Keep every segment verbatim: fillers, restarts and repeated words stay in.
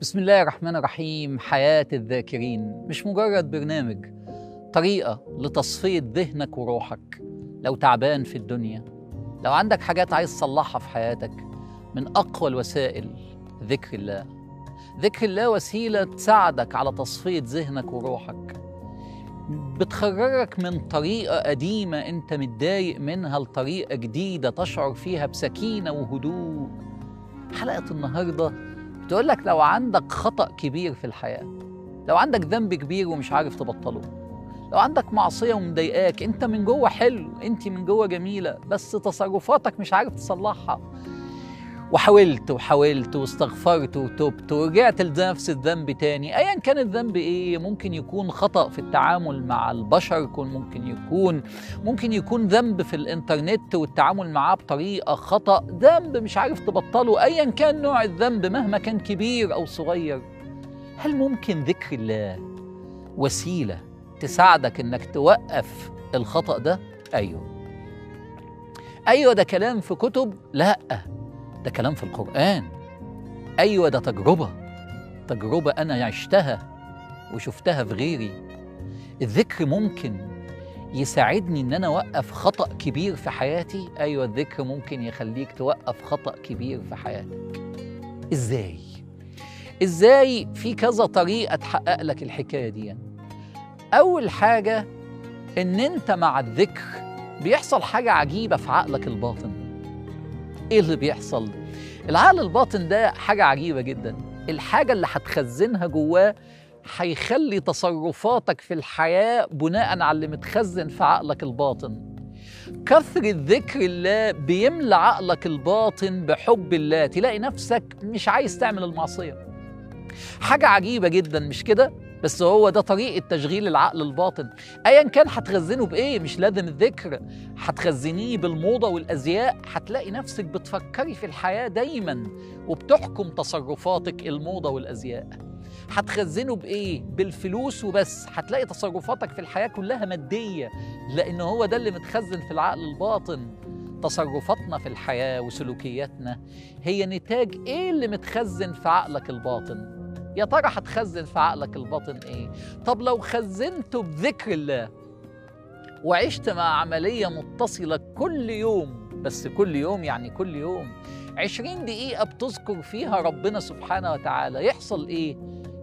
بسم الله الرحمن الرحيم. حياة الذاكرين مش مجرد برنامج، طريقة لتصفية ذهنك وروحك. لو تعبان في الدنيا، لو عندك حاجات عايز تصلحها في حياتك، من أقوى الوسائل ذكر الله. ذكر الله وسيلة تساعدك على تصفية ذهنك وروحك، بتخرجك من طريقة قديمة أنت متضايق منها لطريقة جديدة تشعر فيها بسكينة وهدوء. حلقة النهاردة تقول لك لو عندك خطأ كبير في الحياة، لو عندك ذنب كبير ومش عارف تبطله، لو عندك معصية ومضايقاك، انت من جوه حلو، انت من جوه جميلة، بس تصرفاتك مش عارف تصلحها، وحاولت وحاولت واستغفرت وتوبت ورجعت لنفس الذنب تاني. ايا كان الذنب ايه، ممكن يكون خطأ في التعامل مع البشر، ممكن يكون ممكن يكون ذنب في الانترنت والتعامل معاه بطريقة خطأ، ذنب مش عارف تبطله، ايا كان نوع الذنب مهما كان كبير او صغير. هل ممكن ذكر الله وسيلة تساعدك انك توقف الخطأ ده؟ ايوه ايوه ده كلام في كتب، لا ده كلام في القرآن. أيوة ده تجربة تجربة أنا عشتها وشفتها في غيري. الذكر ممكن يساعدني إن أنا أوقف خطأ كبير في حياتي. أيوة الذكر ممكن يخليك توقف خطأ كبير في حياتك. إزاي؟ إزاي؟ في كذا طريقة تحقق لك الحكاية دي. أول حاجة إن أنت مع الذكر بيحصل حاجة عجيبة في عقلك الباطن. ايه اللي بيحصل؟ العقل الباطن ده حاجة عجيبة جدا. الحاجة اللي هتخزنها جواه هيخلي تصرفاتك في الحياة بناء على اللي متخزن في عقلك الباطن. كثر الذكر الله بيملى عقلك الباطن بحب الله، تلاقي نفسك مش عايز تعمل المعصية. حاجة عجيبة جدا مش كده؟ بس هو ده طريقة تشغيل العقل الباطن. أيا كان هتخزنه بإيه، مش لازم الذكر، هتخزنيه بالموضة والأزياء، هتلاقي نفسك بتفكري في الحياة دايما وبتحكم تصرفاتك الموضة والأزياء. هتخزنه بإيه؟ بالفلوس وبس، هتلاقي تصرفاتك في الحياة كلها مادية، لأن هو ده اللي متخزن في العقل الباطن. تصرفاتنا في الحياة وسلوكياتنا هي نتاج إيه اللي متخزن في عقلك الباطن؟ يا ترى هتخزن في عقلك الباطن ايه؟ طب لو خزنته بذكر الله وعشت مع عملية متصلة كل يوم، بس كل يوم يعني كل يوم عشرين دقيقة بتذكر فيها ربنا سبحانه وتعالى، يحصل ايه؟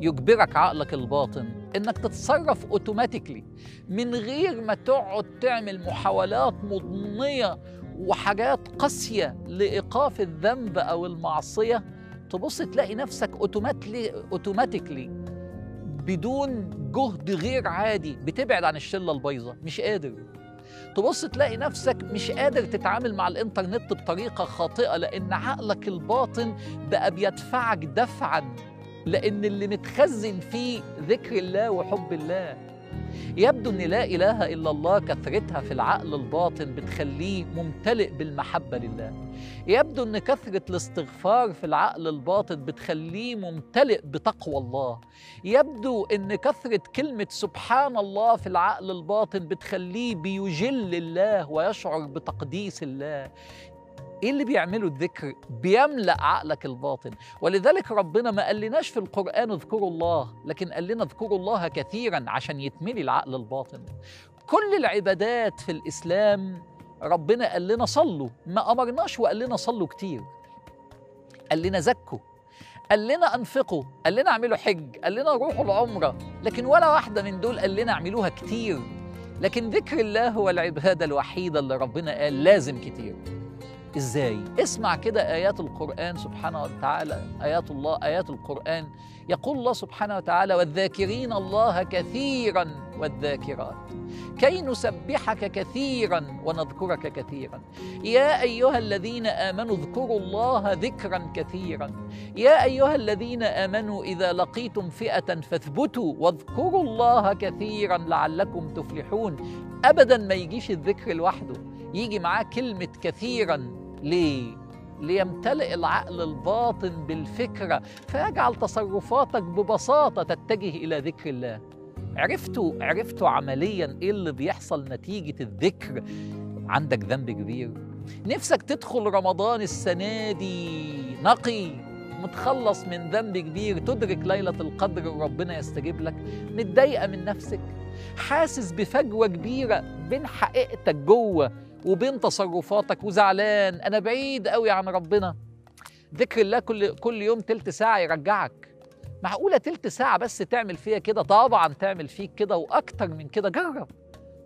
يجبرك عقلك الباطن انك تتصرف اوتوماتيكلي من غير ما تقعد تعمل محاولات مضنية وحاجات قاسية لإيقاف الذنب أو المعصية. تبص تلاقي نفسك اوتوماتيكلي بدون جهد غير عادي بتبعد عن الشله البايظه، مش قادر. تبص تلاقي نفسك مش قادر تتعامل مع الانترنت بطريقه خاطئه، لان عقلك الباطن بقى بيدفعك دفعا، لان اللي متخزن فيه ذكر الله وحب الله. يبدو ان لا اله الا الله كثرتها في العقل الباطن بتخليه ممتلئ بالمحبه لله. يبدو ان كثره الاستغفار في العقل الباطن بتخليه ممتلئ بتقوى الله. يبدو ان كثره كلمه سبحان الله في العقل الباطن بتخليه بيجل الله ويشعر بتقديس الله. ايه اللي بيعمله الذكر؟ بيملأ عقلك الباطن. ولذلك ربنا ما قالناش في القرآن اذكروا الله، لكن قال لنا اذكروا الله كثيرا عشان يتملي العقل الباطن. كل العبادات في الإسلام ربنا قال لنا صلوا، ما أمرناش وقال لنا صلوا كتير، قال لنا زكوا، قال لنا أنفقوا، قال لنا اعملوا حج، قال لنا روحوا العمرة، لكن ولا واحدة من دول قال لنا اعملوها كتير. لكن ذكر الله هو العبادة الوحيدة اللي ربنا قال لازم كتير. إزاي؟ اسمع كده آيات القرآن سبحانه وتعالى، آيات الله، آيات القرآن. يقول الله سبحانه وتعالى والذاكرين الله كثيرا والذاكرات كي نسبحك كثيرا ونذكرك كثيرا. يا أيها الذين آمنوا اذكروا الله ذكرا كثيرا. يا أيها الذين آمنوا إذا لقيتم فئة فاثبتوا واذكروا الله كثيرا لعلكم تفلحون. أبدا ما يجيش الذكر لوحده، يجي معاه كلمة كثيرا. ليه؟ ليمتلئ العقل الباطن بالفكرة، فيجعل تصرفاتك ببساطة تتجه إلى ذكر الله. عرفتوا عرفتوا عملياً إيه اللي بيحصل نتيجة الذكر؟ عندك ذنب كبير، نفسك تدخل رمضان السنة دي نقي، متخلص من ذنب كبير، تدرك ليلة القدر وربنا يستجيب لك، متضايقة من نفسك، حاسس بفجوة كبيرة بين حقيقتك جوه وبين تصرفاتك وزعلان أنا بعيد قوي عن ربنا، ذكر الله كل كل يوم تلت ساعة يرجعك. معقولة تلت ساعة بس تعمل فيها كده؟ طبعا تعمل فيك كده وأكتر من كده. جرب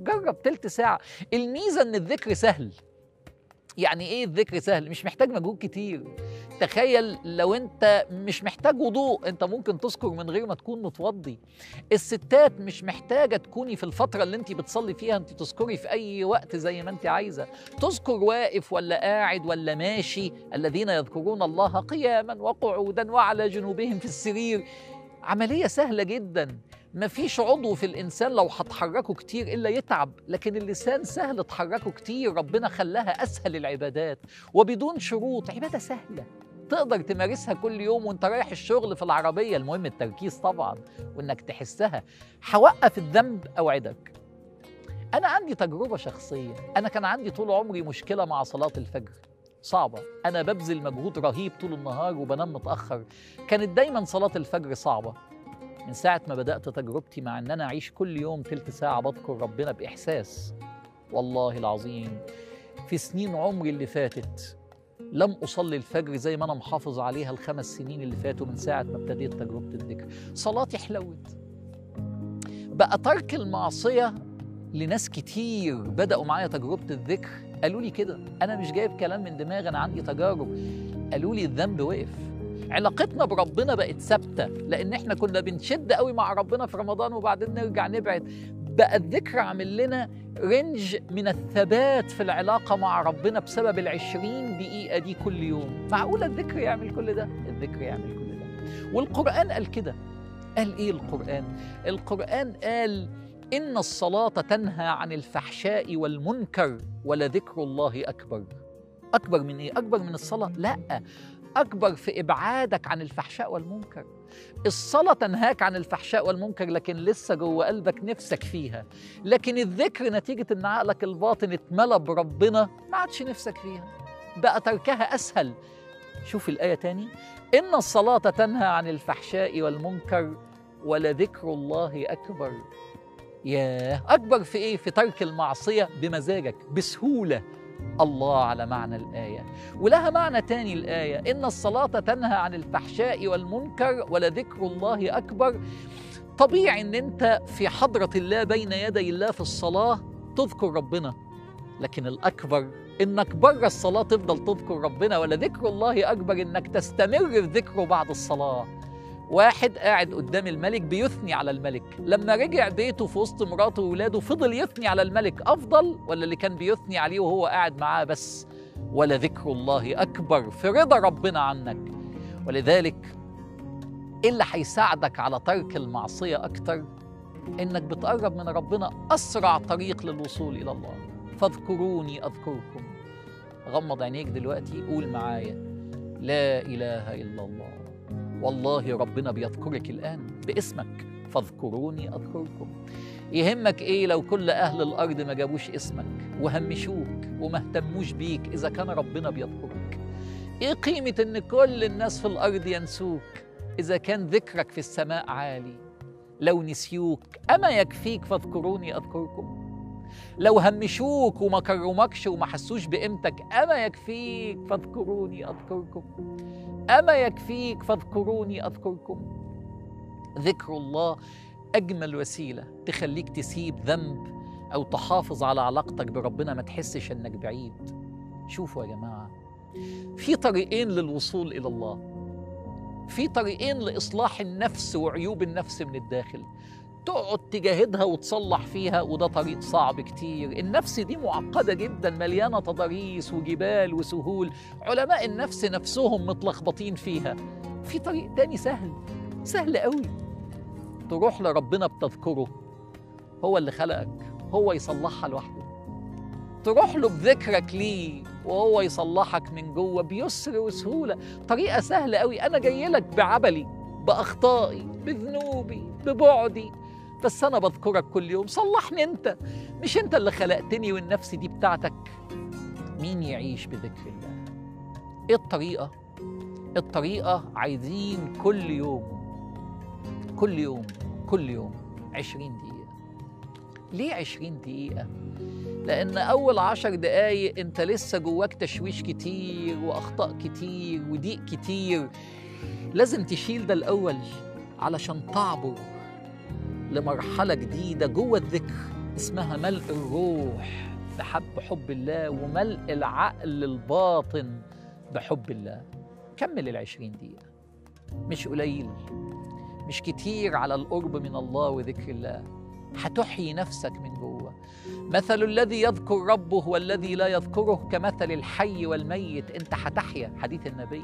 جرب تلت ساعة. الميزة إن الذكر سهل. يعني إيه الذكر سهل؟ مش محتاج مجهود كتير. تخيل لو أنت مش محتاج وضوء، أنت ممكن تذكر من غير ما تكون متوضي. الستات مش محتاجة تكوني في الفترة اللي أنت بتصلي فيها، أنت تذكري في أي وقت زي ما أنت عايزة، تذكر واقف ولا قاعد ولا ماشي. الذين يذكرون الله قياما وقعودا وعلى جنوبهم في السرير. عملية سهلة جدا. مفيش عضو في الإنسان لو هتحركه كتير إلا يتعب، لكن اللسان سهل تحركه كتير. ربنا خلاها أسهل العبادات وبدون شروط، عبادة سهلة تقدر تمارسها كل يوم وانت رايح الشغل في العربية. المهم التركيز طبعا وإنك تحسها. هوقف الذنب، أوعدك. أنا عندي تجربة شخصية. أنا كان عندي طول عمري مشكلة مع صلاة الفجر، صعبة. أنا ببذل مجهود رهيب طول النهار وبنام متأخر، كانت دايما صلاة الفجر صعبة. من ساعة ما بدأت تجربتي مع أن أنا أعيش كل يوم تلت ساعة بذكر ربنا بإحساس، والله العظيم في سنين عمري اللي فاتت لم أصلي الفجر زي ما أنا محافظ عليها الخمس سنين اللي فاتوا من ساعة ما ابتديت تجربة الذكر. صلاتي حلوت. بقى ترك المعصية لناس كتير بدأوا معايا تجربة الذكر قالوا لي كده، أنا مش جايب كلام من دماغي، أنا عندي تجارب. قالوا لي الذنب وقف، علاقتنا بربنا بقت ثابته، لان احنا كنا بنشد قوي مع ربنا في رمضان وبعدين نرجع نبعد. بقى الذكر عامل لنا رينج من الثبات في العلاقه مع ربنا بسبب العشرين دقيقه دي كل يوم. معقوله الذكر يعمل كل ده؟ الذكر يعمل كل ده. والقران قال كده. قال ايه القران؟ القران قال ان الصلاه تنهى عن الفحشاء والمنكر ولذكر الله اكبر. اكبر من ايه؟ اكبر من الصلاه؟ لا، أكبر في إبعادك عن الفحشاء والمنكر. الصلاة تنهاك عن الفحشاء والمنكر لكن لسه جوه قلبك نفسك فيها، لكن الذكر نتيجة إن عقلك الباطن اتملى بربنا ما عادش نفسك فيها، بقى تركها أسهل. شوف الآية تاني، إن الصلاة تنهى عن الفحشاء والمنكر ولذكر الله أكبر. ياه، أكبر في إيه؟ في ترك المعصية بمزاجك بسهولة. الله على معنى الآية. ولها معنى تاني الآية، إن الصلاة تنهى عن الفحشاء والمنكر ولذكر الله أكبر. طبيعي إن أنت في حضرة الله بين يدي الله في الصلاة تذكر ربنا، لكن الأكبر إنك بره الصلاة تفضل تذكر ربنا. ولذكر الله أكبر إنك تستمر في ذكره بعد الصلاة. واحد قاعد قدام الملك بيثني على الملك، لما رجع بيته في وسط مراته وولاده فضل يثني على الملك، أفضل ولا اللي كان بيثني عليه وهو قاعد معاه بس؟ ولا ذكر الله أكبر في رضا ربنا عنك. ولذلك إيه اللي هيساعدك على ترك المعصية أكتر؟ إنك بتقرب من ربنا. أسرع طريق للوصول إلى الله، فاذكروني أذكركم. غمض عينيك دلوقتي، قول معايا لا إله إلا الله. والله ربنا بيذكرك الآن باسمك، فاذكروني أذكركم. يهمك إيه لو كل أهل الأرض ما جابوش اسمك وهمشوك وما اهتموش بيك إذا كان ربنا بيذكرك؟ إيه قيمة إن كل الناس في الأرض ينسوك إذا كان ذكرك في السماء عالي؟ لو نسيوك أما يكفيك فاذكروني أذكركم. لو همشوك وما كرمكش وما حسوش بقيمتك أما يكفيك فاذكروني أذكركم. أما يكفيك فاذكروني أذكركم. ذكر الله أجمل وسيلة تخليك تسيب ذنب أو تحافظ على علاقتك بربنا، ما تحسش أنك بعيد. شوفوا يا جماعة، في طريقين للوصول إلى الله، في طريقين لإصلاح النفس وعيوب النفس من الداخل. تقعد تجاهدها وتصلح فيها وده طريق صعب كتير. النفس دي معقدة جدا، مليانة تضاريس وجبال وسهول، علماء النفس نفسهم متلخبطين فيها. في طريق تاني سهل، سهل قوي، تروح لربنا بتذكره، هو اللي خلقك هو يصلحها لوحده. تروح له بذكرك ليه وهو يصلحك من جوه بيسر وسهولة. طريقة سهلة قوي، أنا جاي لك بعبلي بأخطائي بذنوبي ببعدي، بس أنا بذكرك كل يوم، صلحني أنت، مش أنت اللي خلقتني والنفس دي بتاعتك. مين يعيش بذكر الله؟ إيه الطريقة؟ الطريقة عايزين كل يوم كل يوم كل يوم عشرين دقيقة. ليه عشرين دقيقة؟ لأن أول عشر دقايق أنت لسه جواك تشويش كتير وأخطاء كتير وضيق كتير، لازم تشيل ده الأول علشان تعبر لمرحلة جديدة جوه الذكر اسمها ملء الروح بحب حب الله وملء العقل الباطن بحب الله. كمل العشرين دقيقة، مش قليل مش كتير، على القرب من الله وذكر الله هتحيي نفسك من جوه. مثل الذي يذكر ربه والذي لا يذكره كمثل الحي والميت، انت هتحيا، حديث النبي.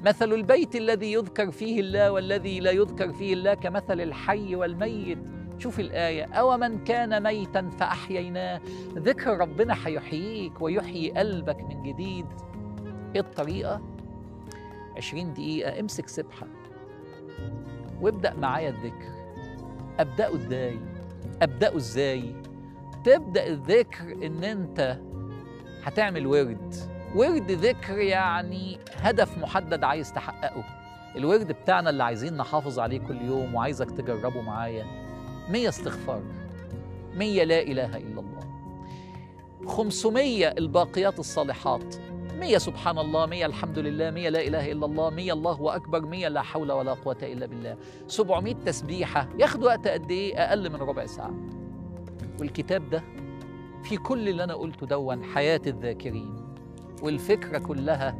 مثل البيت الذي يذكر فيه الله والذي لا يذكر فيه الله كمثل الحي والميت، شوف الآية، أو من كان ميتا فأحييناه. ذكر ربنا هيحييك ويحيي قلبك من جديد. إيه الطريقة؟ عشرين دقيقة، امسك سبحة وابدأ معايا الذكر. أبدأه إزاي؟ أبدأه إزاي؟ تبدأ الذكر إن أنت هتعمل ورد، ورد ذكر يعني هدف محدد عايز تحققه، الورد بتاعنا اللي عايزين نحافظ عليه كل يوم وعايزك تجربه معايا. مية استغفار، مية لا إله إلا الله، خمسمية الباقيات الصالحات، مية سبحان الله، مية الحمد لله، مية لا إله إلا الله، مية الله أكبر، مية لا حول ولا قوة إلا بالله، سبعمية تسبيحة. ياخد وقت قد إيه؟ أقل من ربع ساعة. والكتاب ده في كل اللي أنا قلته دون حياة الذاكرين، والفكرة كلها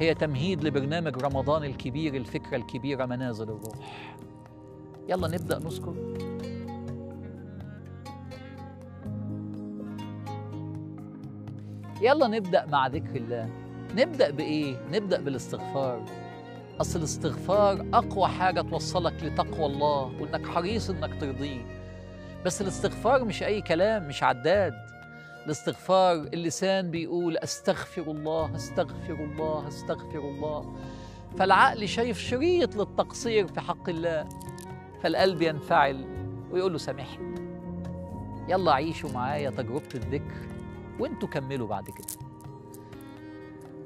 هي تمهيد لبرنامج رمضان الكبير، الفكرة الكبيرة منازل الروح. يلا نبدأ نذكر. يلا نبدأ مع ذكر الله. نبدأ بإيه؟ نبدأ بالاستغفار. أصل الاستغفار أقوى حاجة توصلك لتقوى الله وإنك حريص إنك ترضيه. بس الاستغفار مش أي كلام، مش عداد. الاستغفار اللسان بيقول أستغفر الله أستغفر الله أستغفر الله، فالعقل شايف شريط للتقصير في حق الله، فالقلب ينفعل ويقول له سامحني. يلا عيشوا معايا تجربة الذكر وانتوا كملوا بعد كده.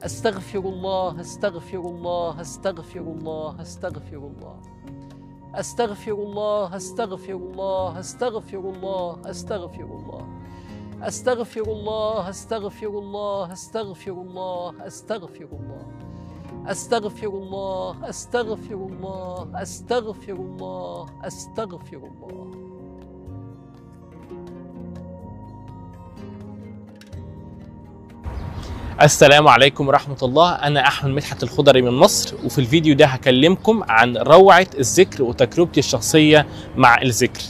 أستغفر الله أستغفر الله أستغفر الله أستغفر الله أستغفر الله أستغفر الله أستغفر الله أستغفر الله أستغفر الله أستغفر الله أستغفر الله أستغفر الله أستغفر الله أستغفر الله أستغفر الله أستغفر الله. السلام عليكم ورحمة الله، أنا أحمد مدحت الخضري من مصر، وفي الفيديو ده هكلمكم عن روعة الذكر وتجربتي الشخصية مع الذكر.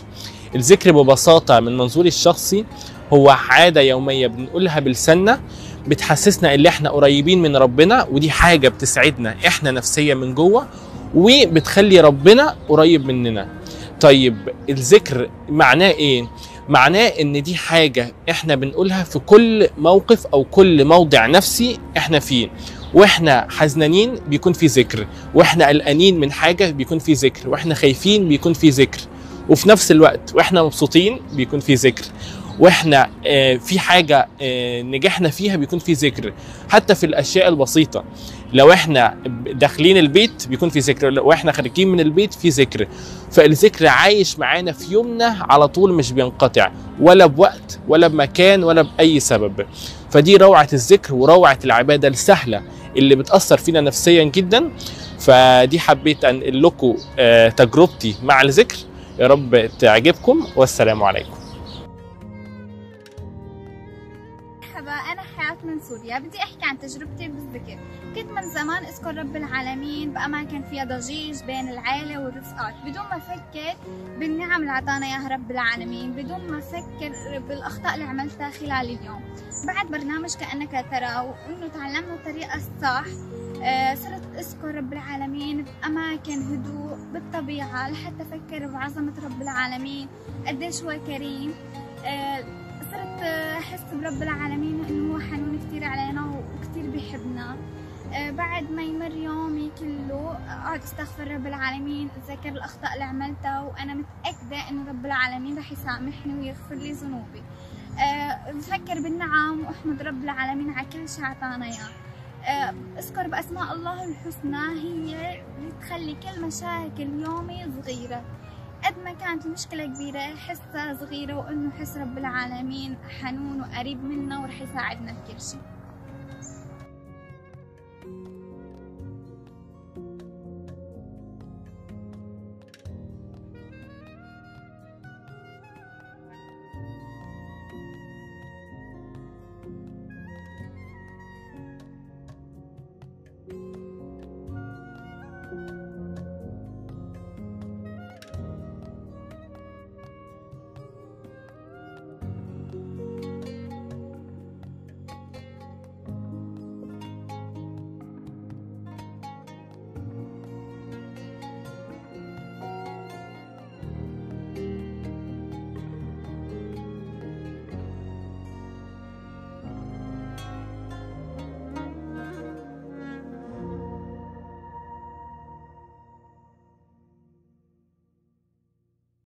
الذكر ببساطة من منظوري الشخصي هو عادة يومية بنقولها بلساننا بتحسسنا إن إحنا قريبين من ربنا، ودي حاجة بتسعدنا إحنا نفسيا من جوه وبتخلي ربنا قريب مننا. طيب الذكر معناه إيه؟ معناه ان دي حاجة احنا بنقولها في كل موقف او كل موضع نفسي احنا فيه، واحنا حزنانين بيكون في ذكر، واحنا قلقانين من حاجة بيكون في ذكر، واحنا خايفين بيكون في ذكر، وفي نفس الوقت واحنا مبسوطين بيكون في ذكر، واحنا في حاجة نجحنا فيها بيكون في ذكر. حتى في الاشياء البسيطة، لو احنا داخلين البيت بيكون في ذكر، واحنا خارجين من البيت في ذكر. فالذكر عايش معانا في يومنا على طول، مش بينقطع ولا بوقت ولا بمكان ولا بأي سبب. فدي روعة الذكر وروعة العبادة السهلة اللي بتأثر فينا نفسيا جدا. فدي حبيت أنقل لكم تجربتي مع الذكر، يا رب تعجبكم، والسلام عليكم. أنا حياة من سوريا، بدي أحكي عن تجربتي بالذكر. كنت من زمان أذكر رب العالمين بأماكن فيها ضجيج بين العائلة والرفقات، بدون ما أفكر بالنعم اللي أعطانا إياها رب العالمين، بدون ما أفكر بالأخطاء اللي عملتها خلال اليوم. بعد برنامج كأنك ترى وإنه تعلمنا الطريقة الصح، صرت أذكر رب العالمين بأماكن هدوء بالطبيعة لحتى أفكر بعظمة رب العالمين قديش هو كريم. صرت أحس برب العالمين إنه هو حنون كتير علينا وكتير بيحبنا. بعد ما يمر يومي كله أقعد أستغفر رب العالمين، أتذكر الأخطاء اللي عملتها، وأنا متأكدة إنه رب العالمين رح يسامحني ويغفر لي ذنوبي. بفكر بالنعم وأحمد رب العالمين على كل شيء أعطانا إياه. اذكر بأسماء الله الحسنى هي بتخلي كل مشاكل يومي صغيرة، قد ما كانت المشكلة كبيرة حسها صغيرة، وإنه حس رب العالمين حنون وقريب منا ورح يساعدنا بكل شيء.